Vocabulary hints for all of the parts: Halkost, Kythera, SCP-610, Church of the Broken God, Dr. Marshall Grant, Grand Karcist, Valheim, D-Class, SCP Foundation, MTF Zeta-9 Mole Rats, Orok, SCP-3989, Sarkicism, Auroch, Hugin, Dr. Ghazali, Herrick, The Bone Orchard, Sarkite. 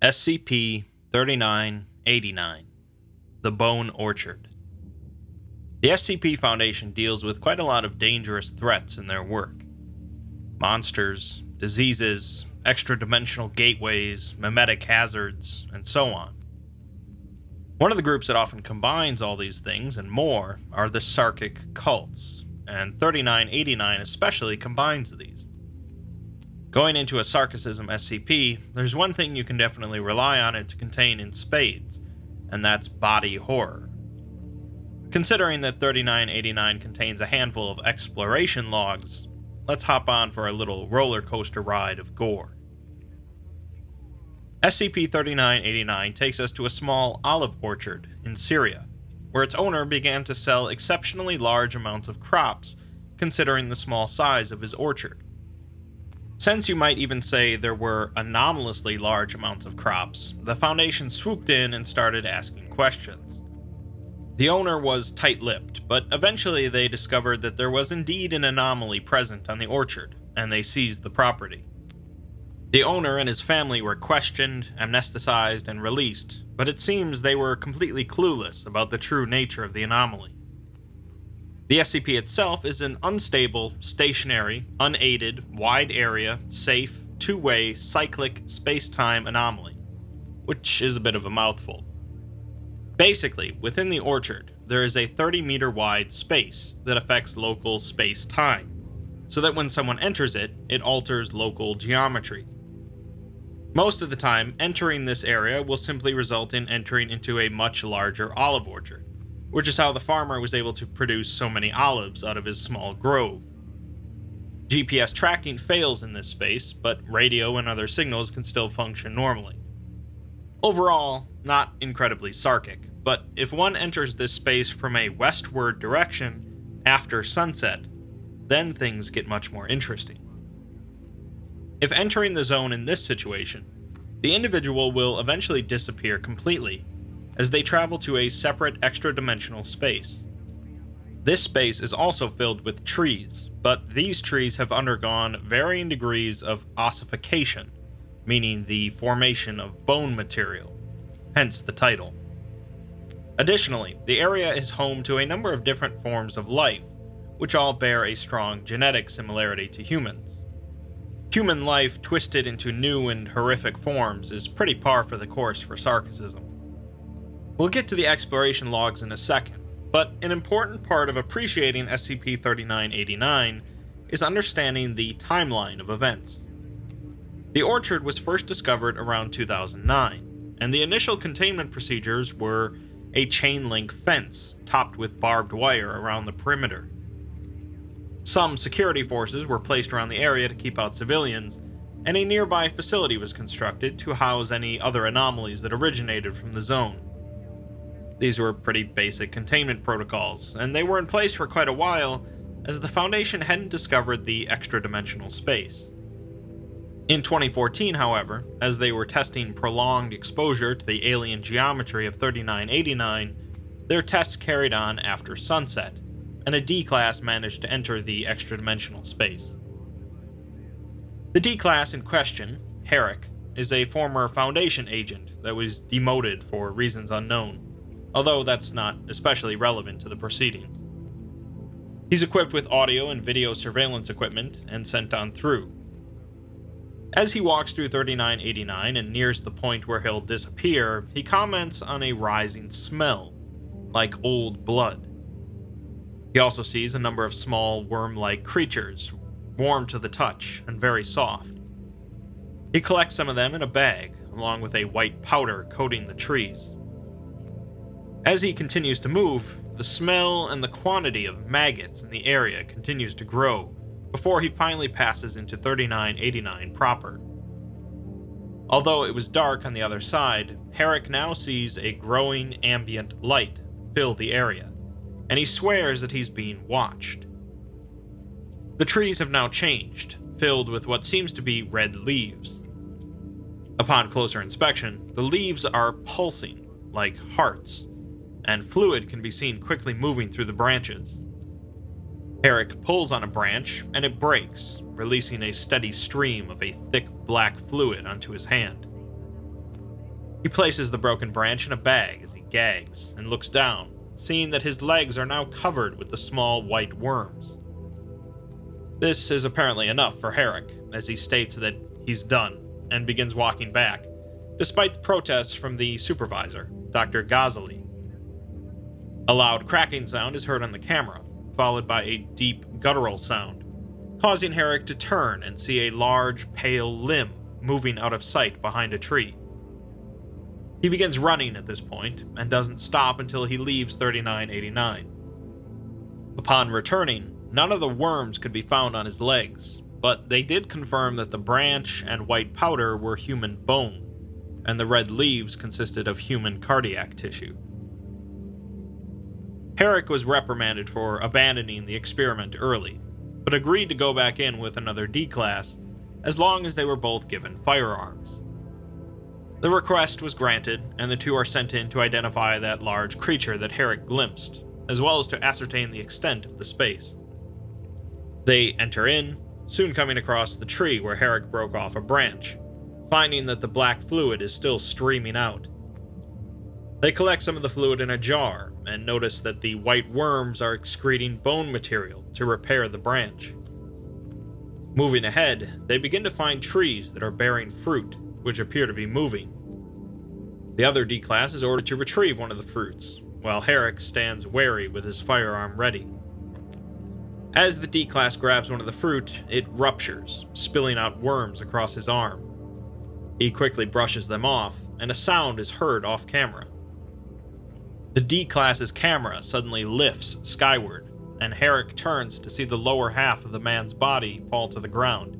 SCP-3989, The Bone Orchard. The SCP Foundation deals with quite a lot of dangerous threats in their work. Monsters, diseases, extra-dimensional gateways, mimetic hazards, and so on. One of the groups that often combines all these things and more are the Sarkic cults, and 3989 especially combines these. Going into a Sarkicism SCP, there's one thing you can definitely rely on it to contain in spades, and that's body horror. Considering that 3989 contains a handful of exploration logs, let's hop on for a little roller coaster ride of gore. SCP-3989 takes us to a small olive orchard in Syria, where its owner began to sell exceptionally large amounts of crops, considering the small size of his orchard. Since you might even say there were anomalously large amounts of crops, the Foundation swooped in and started asking questions. The owner was tight-lipped, but eventually they discovered that there was indeed an anomaly present on the orchard, and they seized the property. The owner and his family were questioned, amnesticized, and released, but it seems they were completely clueless about the true nature of the anomaly. The SCP itself is an unstable, stationary, unaided, wide-area, safe, two-way, cyclic space-time anomaly, which is a bit of a mouthful. Basically, within the orchard, there is a 30-meter-wide space that affects local space-time, so that when someone enters it, it alters local geometry. Most of the time, entering this area will simply result in entering into a much larger olive orchard, which is how the farmer was able to produce so many olives out of his small grove. GPS tracking fails in this space, but radio and other signals can still function normally. Overall, not incredibly Sarkic, but if one enters this space from a westward direction after sunset, then things get much more interesting. If entering the zone in this situation, the individual will eventually disappear completely, as they travel to a separate extra-dimensional space. This space is also filled with trees, but these trees have undergone varying degrees of ossification, meaning the formation of bone material, hence the title. Additionally, the area is home to a number of different forms of life, which all bear a strong genetic similarity to humans. Human life twisted into new and horrific forms is pretty par for the course for Sarkicism. We'll get to the exploration logs in a second, but an important part of appreciating SCP-3989 is understanding the timeline of events. The orchard was first discovered around 2009, and the initial containment procedures were a chain-link fence topped with barbed wire around the perimeter. Some security forces were placed around the area to keep out civilians, and a nearby facility was constructed to house any other anomalies that originated from the zone. These were pretty basic containment protocols, and they were in place for quite a while, as the Foundation hadn't discovered the extra-dimensional space. In 2014, however, as they were testing prolonged exposure to the alien geometry of 3989, their tests carried on after sunset, and a D-Class managed to enter the extra-dimensional space. The D-Class in question, Herrick, is a former Foundation agent that was demoted for reasons unknown, although that's not especially relevant to the proceedings. He's equipped with audio and video surveillance equipment and sent on through. As he walks through 3989 and nears the point where he'll disappear, he comments on a rising smell, like old blood. He also sees a number of small worm-like creatures, warm to the touch and very soft. He collects some of them in a bag, along with a white powder coating the trees. As he continues to move, the smell and the quantity of maggots in the area continues to grow, before he finally passes into 3989 proper. Although it was dark on the other side, Herrick now sees a growing ambient light fill the area, and he swears that he's being watched. The trees have now changed, filled with what seems to be red leaves. Upon closer inspection, the leaves are pulsing, like hearts, and fluid can be seen quickly moving through the branches. Herrick pulls on a branch, and it breaks, releasing a steady stream of a thick black fluid onto his hand. He places the broken branch in a bag as he gags and looks down, seeing that his legs are now covered with the small white worms. This is apparently enough for Herrick, as he states that he's done and begins walking back, despite the protests from the supervisor, Dr. Ghazali. A loud cracking sound is heard on the camera, followed by a deep guttural sound, causing Herrick to turn and see a large, pale limb moving out of sight behind a tree. He begins running at this point, and doesn't stop until he leaves 3989. Upon returning, none of the worms could be found on his legs, but they did confirm that the branch and white powder were human bone, and the red leaves consisted of human cardiac tissue. Herrick was reprimanded for abandoning the experiment early, but agreed to go back in with another D-class, as long as they were both given firearms. The request was granted, and the two are sent in to identify that large creature that Herrick glimpsed, as well as to ascertain the extent of the space. They enter in, soon coming across the tree where Herrick broke off a branch, finding that the black fluid is still streaming out. They collect some of the fluid in a jar, and notice that the white worms are excreting bone material to repair the branch. Moving ahead, they begin to find trees that are bearing fruit, which appear to be moving. The other D-Class is ordered to retrieve one of the fruits, while Herrick stands wary with his firearm ready. As the D-Class grabs one of the fruit, it ruptures, spilling out worms across his arm. He quickly brushes them off, and a sound is heard off-camera. The D-Class's camera suddenly lifts skyward, and Herrick turns to see the lower half of the man's body fall to the ground.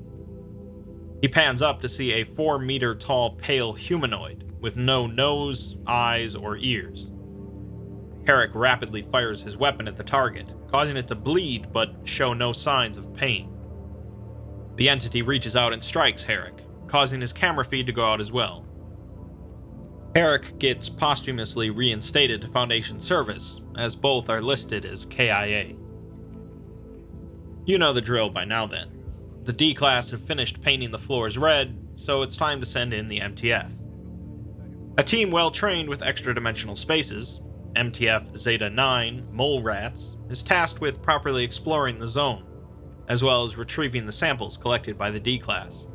He pans up to see a 4-meter-tall pale humanoid with no nose, eyes, or ears. Herrick rapidly fires his weapon at the target, causing it to bleed but show no signs of pain. The entity reaches out and strikes Herrick, causing his camera feed to go out as well. Herrick gets posthumously reinstated to Foundation service, as both are listed as KIA. You know the drill by now then. The D-Class have finished painting the floors red, so it's time to send in the MTF. A team well trained with extra-dimensional spaces, MTF Zeta-9 Mole Rats, is tasked with properly exploring the zone, as well as retrieving the samples collected by the D-Class.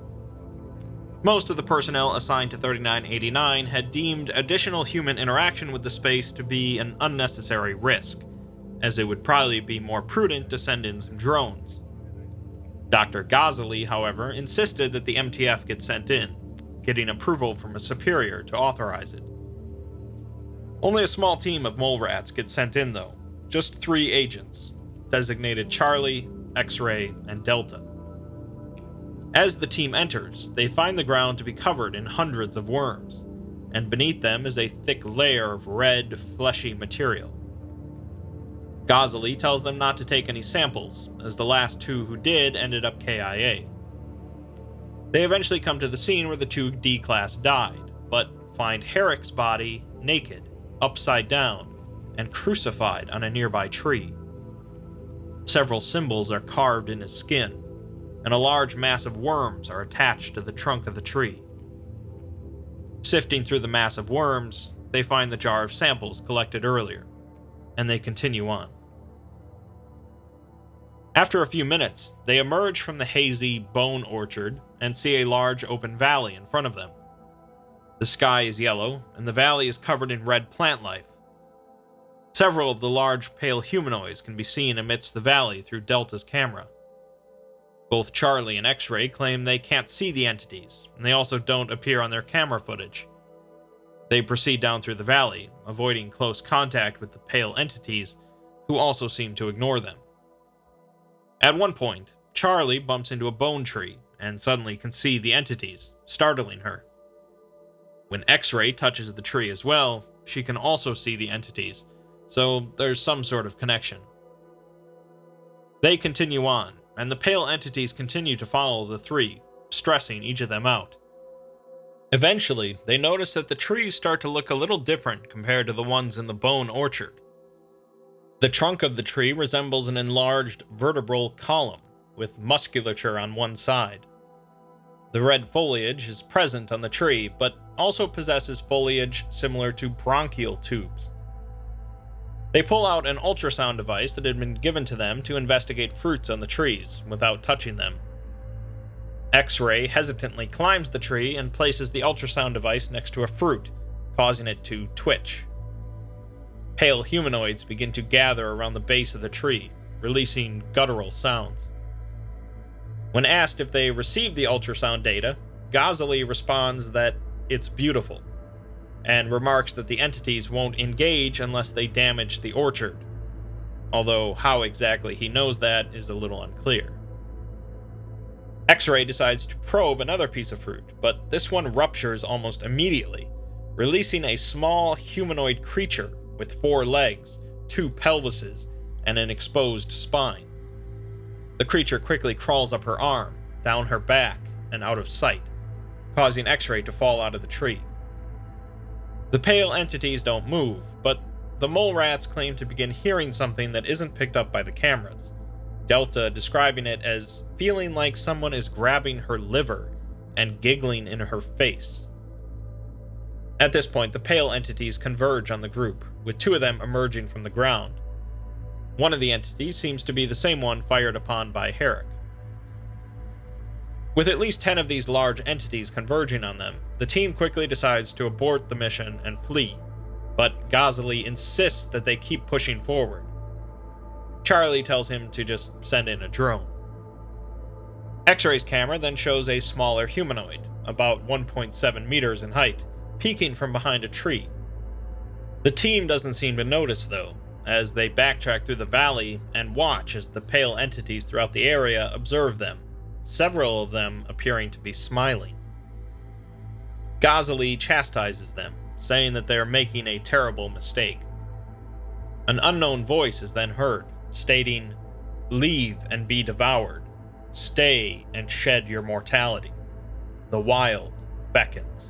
Most of the personnel assigned to 3989 had deemed additional human interaction with the space to be an unnecessary risk, as it would probably be more prudent to send in some drones. Dr. Ghazali, however, insisted that the MTF get sent in, getting approval from a superior to authorize it. Only a small team of mole rats gets sent in though, just 3 agents, designated Charlie, X-Ray, and Delta. As the team enters, they find the ground to be covered in hundreds of worms, and beneath them is a thick layer of red, fleshy material. Ghazali tells them not to take any samples, as the last 2 who did ended up KIA. They eventually come to the scene where the 2 D-Class died, but find Herrick's body naked, upside down, and crucified on a nearby tree. Several symbols are carved in his skin, and a large mass of worms are attached to the trunk of the tree. Sifting through the mass of worms, they find the jar of samples collected earlier, and they continue on. After a few minutes, they emerge from the hazy bone orchard and see a large open valley in front of them. The sky is yellow, and the valley is covered in red plant life. Several of the large pale humanoids can be seen amidst the valley through Delta's camera. Both Charlie and X-Ray claim they can't see the entities, and they also don't appear on their camera footage. They proceed down through the valley, avoiding close contact with the pale entities, who also seem to ignore them. At one point, Charlie bumps into a bone tree and suddenly can see the entities, startling her. When X-Ray touches the tree as well, she can also see the entities, so there's some sort of connection. They continue on, and the pale entities continue to follow the 3, stressing each of them out. Eventually, they notice that the trees start to look a little different compared to the ones in the bone orchard. The trunk of the tree resembles an enlarged vertebral column, with musculature on one side. The red foliage is present on the tree, but also possesses foliage similar to bronchial tubes. They pull out an ultrasound device that had been given to them to investigate fruits on the trees without touching them. X-Ray hesitantly climbs the tree and places the ultrasound device next to a fruit, causing it to twitch. Pale humanoids begin to gather around the base of the tree, releasing guttural sounds. When asked if they received the ultrasound data, Ghazali responds that it's beautiful, and remarks that the entities won't engage unless they damage the orchard, although how exactly he knows that is a little unclear. X-Ray decides to probe another piece of fruit, but this one ruptures almost immediately, releasing a small humanoid creature with 4 legs, 2 pelvises, and an exposed spine. The creature quickly crawls up her arm, down her back, and out of sight, causing X-Ray to fall out of the tree. The pale entities don't move, but the mole rats claim to begin hearing something that isn't picked up by the cameras, Delta describing it as feeling like someone is grabbing her liver and giggling in her face. At this point, the pale entities converge on the group, with 2 of them emerging from the ground. One of the entities seems to be the same one fired upon by Herrick. With at least 10 of these large entities converging on them, the team quickly decides to abort the mission and flee, but Ghazali insists that they keep pushing forward. Charlie tells him to just send in a drone. X-Ray's camera then shows a smaller humanoid, about 1.7 meters in height, peeking from behind a tree. The team doesn't seem to notice though, as they backtrack through the valley and watch as the pale entities throughout the area observe them, several of them appearing to be smiling. Ghazali chastises them, saying that they are making a terrible mistake. An unknown voice is then heard, stating, "Leave and be devoured, stay and shed your mortality. The wild beckons."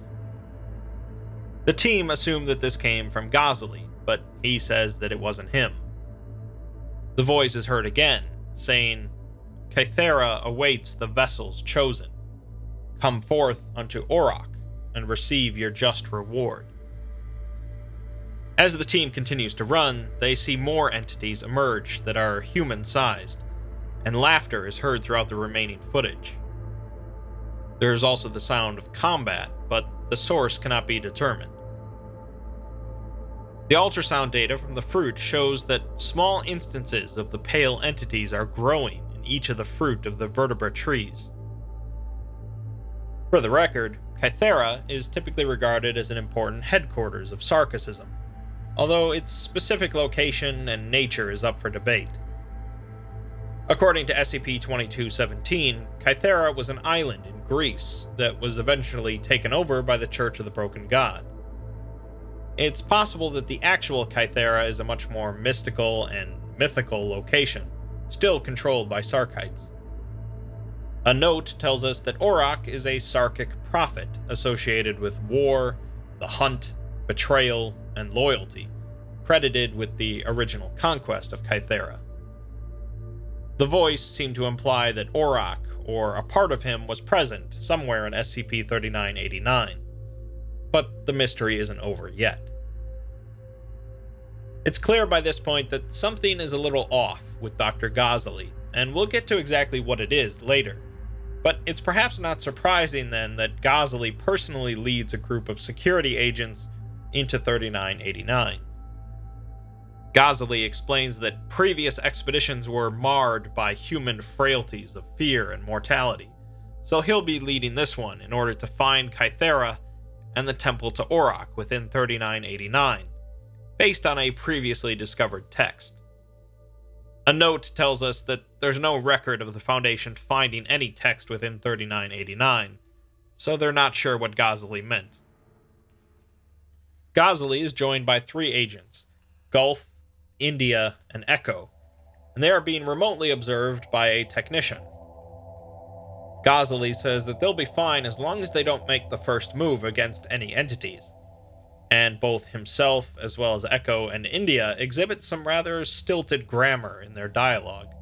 The team assumed that this came from Ghazali, but he says that it wasn't him. The voice is heard again, saying, "Kythera awaits the vessels chosen. Come forth unto Orok and receive your just reward." As the team continues to run, they see more entities emerge that are human-sized, and laughter is heard throughout the remaining footage. There is also the sound of combat, but the source cannot be determined. The ultrasound data from the fruit shows that small instances of the pale entities are growing in each of the fruit of the vertebrate trees. For the record, Kythera is typically regarded as an important headquarters of Sarkicism, although its specific location and nature is up for debate. According to SCP-2217, Kythera was an island in Greece that was eventually taken over by the Church of the Broken God. It's possible that the actual Kythera is a much more mystical and mythical location, still controlled by Sarkites. A note tells us that Orok is a Sarkic prophet associated with war, the hunt, betrayal, and loyalty, credited with the original conquest of Kythera. The voice seemed to imply that Auroch, or a part of him, was present somewhere in SCP-3989, but the mystery isn't over yet. It's clear by this point that something is a little off with Dr. Ghazali, and we'll get to exactly what it is later, but it's perhaps not surprising then that Ghazali personally leads a group of security agents into 3989. Ghazali explains that previous expeditions were marred by human frailties of fear and mortality, so he'll be leading this one in order to find Kythera and the Temple to Orok within 3989, based on a previously discovered text. A note tells us that there's no record of the Foundation finding any text within 3989, so they're not sure what Ghazali meant. Ghazali is joined by 3 agents, Gulf, India, and Echo, and they are being remotely observed by a technician. Ghazali says that they'll be fine as long as they don't make the first move against any entities, and both himself as well as Echo and India exhibit some rather stilted grammar in their dialogue.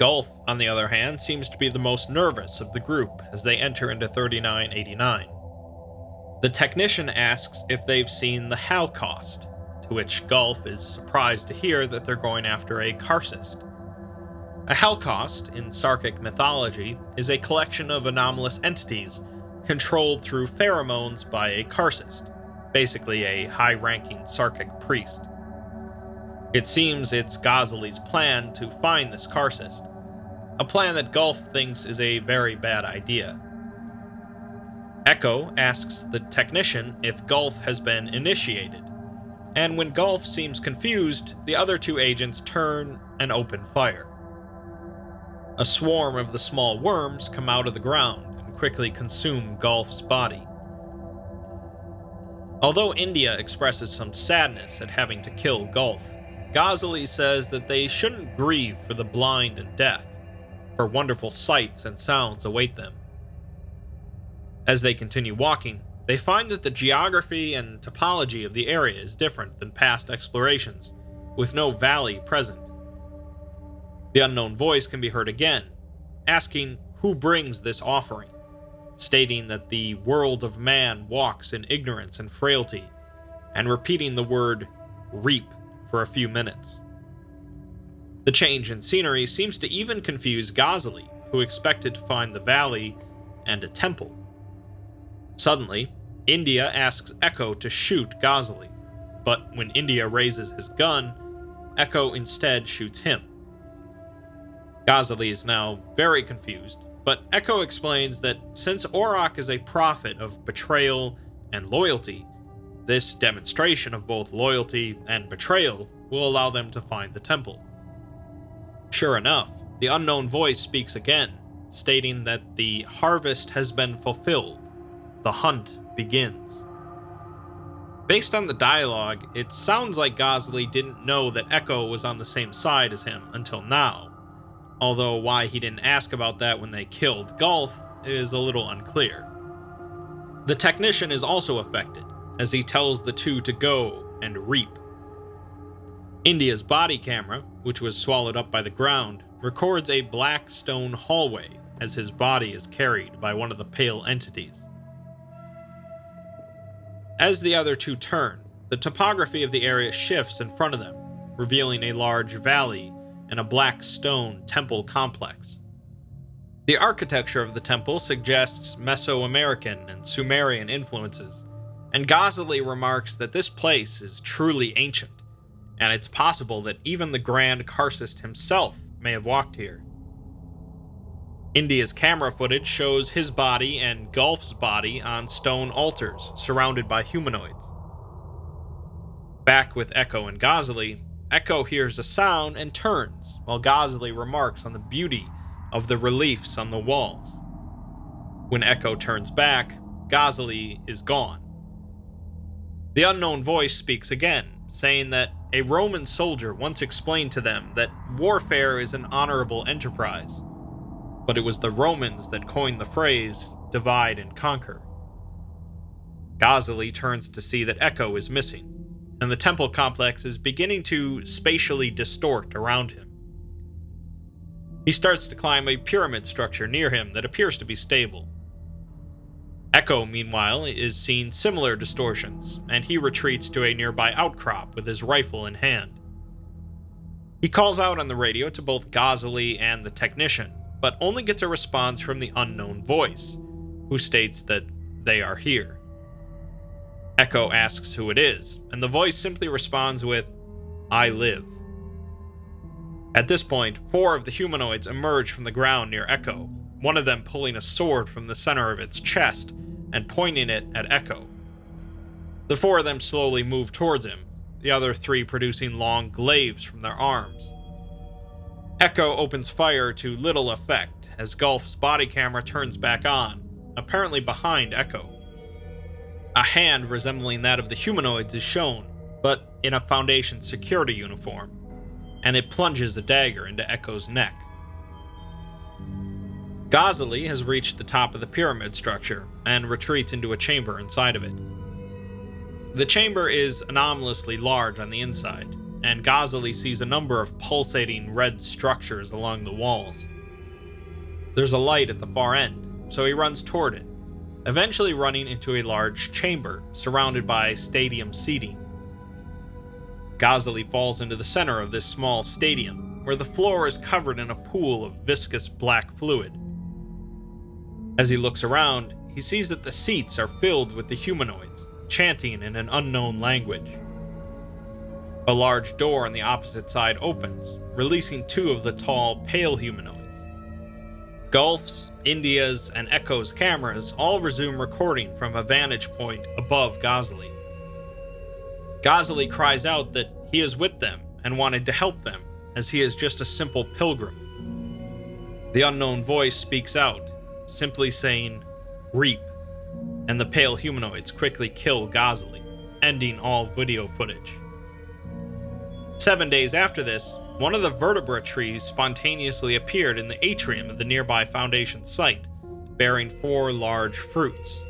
Gulf, on the other hand, seems to be the most nervous of the group as they enter into 3989. The technician asks if they've seen the Halkost, to which Gulf is surprised to hear that they're going after a Karcist. A Halkost, in Sarkic mythology, is a collection of anomalous entities controlled through pheromones by a Karcist, basically a high-ranking Sarkic priest. It seems it's Ghazali's plan to find this Karcist, a plan that Gulf thinks is a very bad idea. Echo asks the technician if Gulf has been initiated, and when Gulf seems confused, the other two agents turn and open fire. A swarm of the small worms come out of the ground and quickly consume Gulf's body. Although India expresses some sadness at having to kill Gulf, Ghazali says that they shouldn't grieve for the blind and deaf, for wonderful sights and sounds await them. As they continue walking, they find that the geography and topology of the area is different than past explorations, with no valley present. The unknown voice can be heard again, asking who brings this offering, stating that the world of man walks in ignorance and frailty, and repeating the word reap for a few minutes. The change in scenery seems to even confuse Ghazali, who expected to find the valley and a temple. Suddenly, India asks Echo to shoot Ghazali, but when India raises his gun, Echo instead shoots him. Ghazali is now very confused, but Echo explains that since Auroch is a prophet of betrayal and loyalty, this demonstration of both loyalty and betrayal will allow them to find the temple. Sure enough, the unknown voice speaks again, stating that the harvest has been fulfilled. The hunt begins. Based on the dialogue, it sounds like Ghazali didn't know that Echo was on the same side as him until now, although why he didn't ask about that when they killed Gulf is a little unclear. The technician is also affected, as he tells the two to go and reap. India's body camera, which was swallowed up by the ground, records a black stone hallway as his body is carried by one of the pale entities. As the other two turn, the topography of the area shifts in front of them, revealing a large valley and a black stone temple complex. The architecture of the temple suggests Mesoamerican and Sumerian influences, and Ghazali remarks that this place is truly ancient, and it's possible that even the Grand Karcist himself may have walked here. India's camera footage shows his body and Gulf's body on stone altars surrounded by humanoids. Back with Echo and Ghazali, Echo hears a sound and turns, while Ghazali remarks on the beauty of the reliefs on the walls. When Echo turns back, Ghazali is gone. The unknown voice speaks again, saying that a Roman soldier once explained to them that warfare is an honorable enterprise, but it was the Romans that coined the phrase, divide and conquer. Ghazali turns to see that Echo is missing, and the temple complex is beginning to spatially distort around him. He starts to climb a pyramid structure near him that appears to be stable. Echo, meanwhile, is seeing similar distortions, and he retreats to a nearby outcrop with his rifle in hand. He calls out on the radio to both Ghazali and the technician, but only gets a response from the unknown voice, who states that they are here. Echo asks who it is, and the voice simply responds with, "I live." At this point, four of the humanoids emerge from the ground near Echo, one of them pulling a sword from the center of its chest and pointing it at Echo. The four of them slowly move towards him, the other three producing long glaives from their arms. Echo opens fire to little effect as Gulf's body camera turns back on, apparently behind Echo. A hand resembling that of the humanoids is shown, but in a Foundation security uniform, and it plunges a dagger into Echo's neck. Ghazali has reached the top of the pyramid structure and retreats into a chamber inside of it. The chamber is anomalously large on the inside, and Ghazali sees a number of pulsating red structures along the walls. There's a light at the far end, so he runs toward it, eventually running into a large chamber surrounded by stadium seating. Ghazali falls into the center of this small stadium, where the floor is covered in a pool of viscous black fluid. As he looks around, he sees that the seats are filled with the humanoids, chanting in an unknown language. A large door on the opposite side opens, releasing two of the tall, pale humanoids. Gulf's, India's, and Echo's cameras all resume recording from a vantage point above Ghazali. Ghazali cries out that he is with them and wanted to help them, as he is just a simple pilgrim. The unknown voice speaks out, simply saying, "Reap," and the pale humanoids quickly kill Ghazali, ending all video footage. 7 days after this, one of the vertebra trees spontaneously appeared in the atrium of the nearby Foundation site, bearing four large fruits.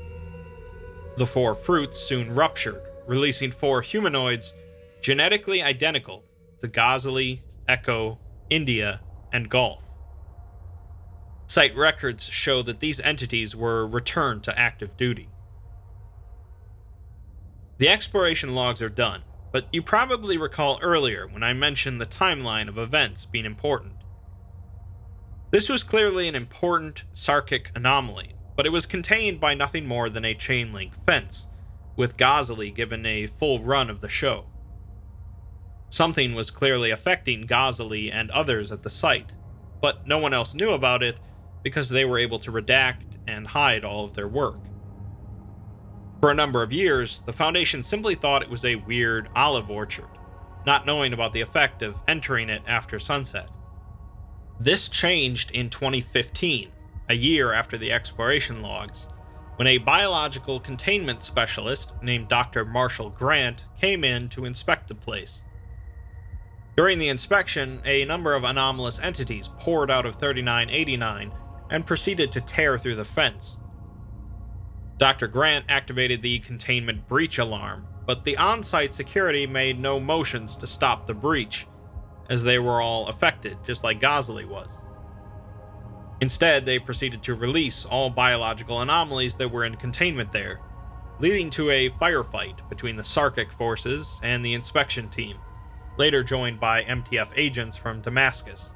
The four fruits soon ruptured, releasing four humanoids genetically identical to Ghazali, Echo, India, and Golf. Site records show that these entities were returned to active duty. The exploration logs are done, but you probably recall earlier when I mentioned the timeline of events being important. This was clearly an important Sarkic anomaly, but it was contained by nothing more than a chain link fence, with Ghazali given a full run of the show. Something was clearly affecting Ghazali and others at the site, but no one else knew about it because they were able to redact and hide all of their work. For a number of years, the Foundation simply thought it was a weird olive orchard, not knowing about the effect of entering it after sunset. This changed in 2015, a year after the exploration logs, when a biological containment specialist named Dr. Marshall Grant came in to inspect the place. During the inspection, a number of anomalous entities poured out of 3989 and proceeded to tear through the fence. Dr. Grant activated the containment breach alarm, but the on-site security made no motions to stop the breach, as they were all affected, just like Ghazali was. Instead, they proceeded to release all biological anomalies that were in containment there, leading to a firefight between the Sarkic forces and the inspection team, later joined by MTF agents from Damascus.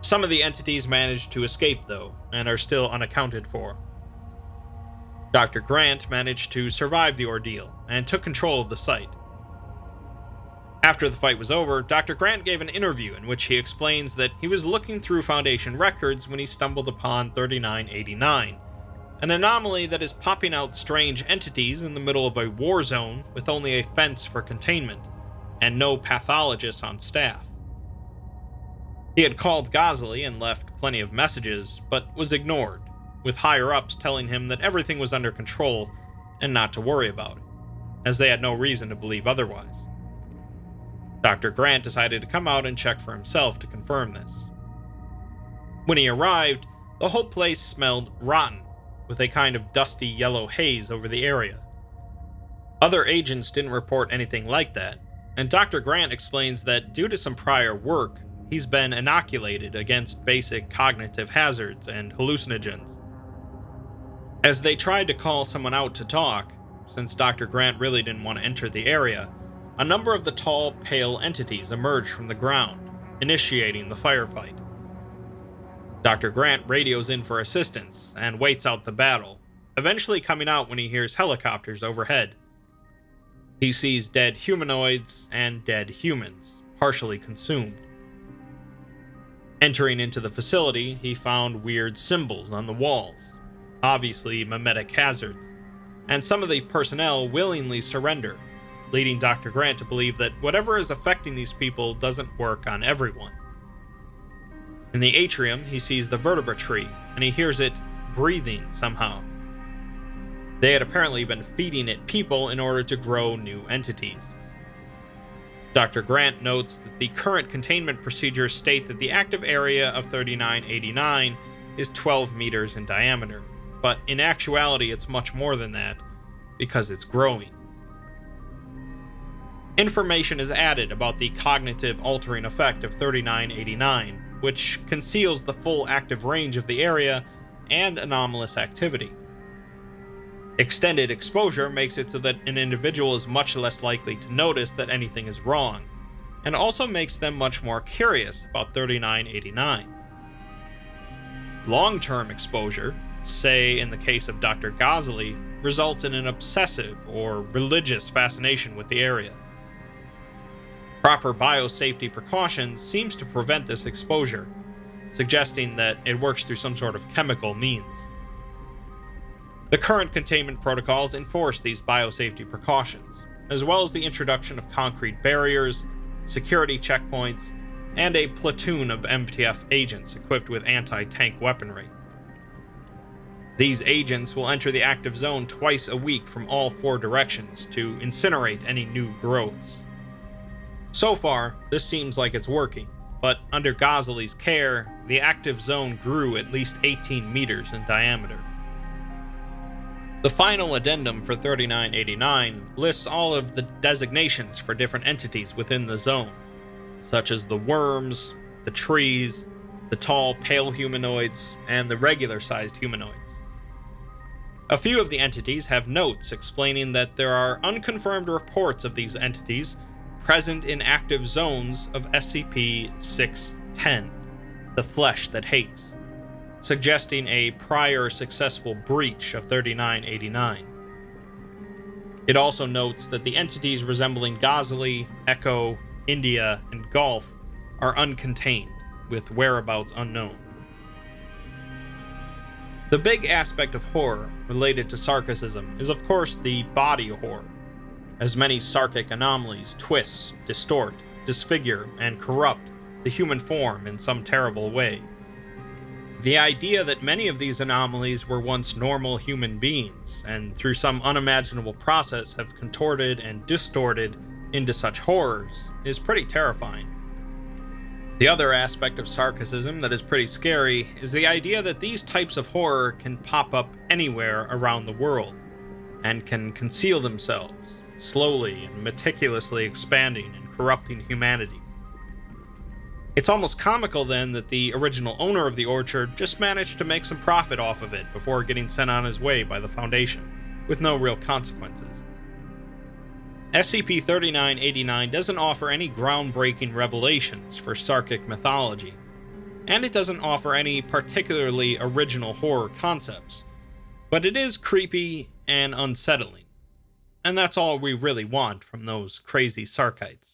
Some of the entities managed to escape, though, and are still unaccounted for. Dr. Grant managed to survive the ordeal and took control of the site. After the fight was over, Dr. Grant gave an interview in which he explains that he was looking through Foundation records when he stumbled upon 3989, an anomaly that is popping out strange entities in the middle of a war zone with only a fence for containment, and no pathologists on staff. He had called Ghazali and left plenty of messages, but was ignored, with higher-ups telling him that everything was under control and not to worry about it, as they had no reason to believe otherwise. Dr. Grant decided to come out and check for himself to confirm this. When he arrived, the whole place smelled rotten, with a kind of dusty yellow haze over the area. Other agents didn't report anything like that, and Dr. Grant explains that due to some prior work, he's been inoculated against basic cognitive hazards and hallucinogens. As they tried to call someone out to talk, since Dr. Grant really didn't want to enter the area, a number of the tall, pale entities emerged from the ground, initiating the firefight. Dr. Grant radios in for assistance and waits out the battle, eventually coming out when he hears helicopters overhead. He sees dead humanoids and dead humans, partially consumed. Entering into the facility, he found weird symbols on the walls, obviously mimetic hazards, and some of the personnel willingly surrender, leading Dr. Grant to believe that whatever is affecting these people doesn't work on everyone. In the atrium, he sees the vertebra tree, and he hears it breathing somehow. They had apparently been feeding it people in order to grow new entities. Dr. Grant notes that the current containment procedures state that the active area of 3989 is 12 meters in diameter, but in actuality it's much more than that, because it's growing. Information is added about the cognitive altering effect of 3989, which conceals the full active range of the area and anomalous activity. Extended exposure makes it so that an individual is much less likely to notice that anything is wrong, and also makes them much more curious about 3989. Long-term exposure, say in the case of Dr. Ghazali, results in an obsessive or religious fascination with the area. Proper biosafety precautions seems to prevent this exposure, suggesting that it works through some sort of chemical means. The current containment protocols enforce these biosafety precautions, as well as the introduction of concrete barriers, security checkpoints, and a platoon of MTF agents equipped with anti-tank weaponry. These agents will enter the active zone twice a week from all four directions to incinerate any new growths. So far, this seems like it's working, but under Ghazali's care, the active zone grew at least 18 meters in diameter. The final addendum for 3989 lists all of the designations for different entities within the zone, such as the worms, the trees, the tall, pale humanoids, and the regular-sized humanoids. A few of the entities have notes explaining that there are unconfirmed reports of these entities present in active zones of SCP-610, the flesh that hates, suggesting a prior successful breach of 3989. It also notes that the entities resembling Ghazali, Echo, India, and Golf are uncontained, with whereabouts unknown. The big aspect of horror related to Sarkicism is, of course, the body horror, as many Sarkic anomalies twist, distort, disfigure, and corrupt the human form in some terrible way. The idea that many of these anomalies were once normal human beings, and through some unimaginable process have contorted and distorted into such horrors, is pretty terrifying. The other aspect of Sarkicism that is pretty scary is the idea that these types of horror can pop up anywhere around the world, and can conceal themselves, slowly and meticulously expanding and corrupting humanity. It's almost comical then that the original owner of the orchard just managed to make some profit off of it before getting sent on his way by the Foundation, with no real consequences. SCP-3989 doesn't offer any groundbreaking revelations for Sarkic mythology, and it doesn't offer any particularly original horror concepts, but it is creepy and unsettling. And that's all we really want from those crazy Sarkites.